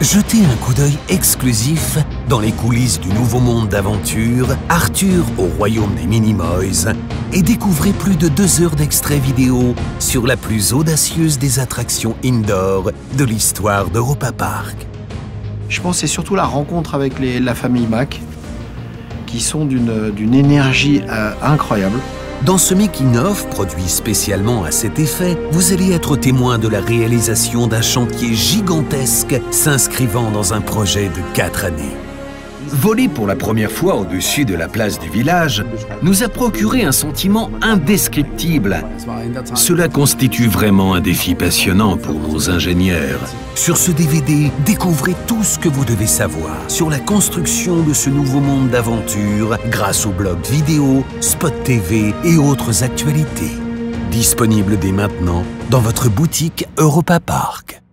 Jetez un coup d'œil exclusif dans les coulisses du nouveau monde d'aventure Arthur au Royaume des Minimoys et découvrez plus de 2 heures d'extraits vidéo sur la plus audacieuse des attractions indoor de l'histoire d'Europa Park. Je pense que c'est surtout la rencontre avec la famille Mac qui sont d'une énergie incroyable. Dans ce making-of, produit spécialement à cet effet, vous allez être témoin de la réalisation d'un chantier gigantesque s'inscrivant dans un projet de 4 années. Voler pour la première fois au-dessus de la place du village nous a procuré un sentiment indescriptible. Cela constitue vraiment un défi passionnant pour nos ingénieurs. Sur ce DVD, découvrez tout ce que vous devez savoir sur la construction de ce nouveau monde d'aventure grâce aux blogs vidéo, spots TV et autres actualités. Disponible dès maintenant dans votre boutique Europa Park.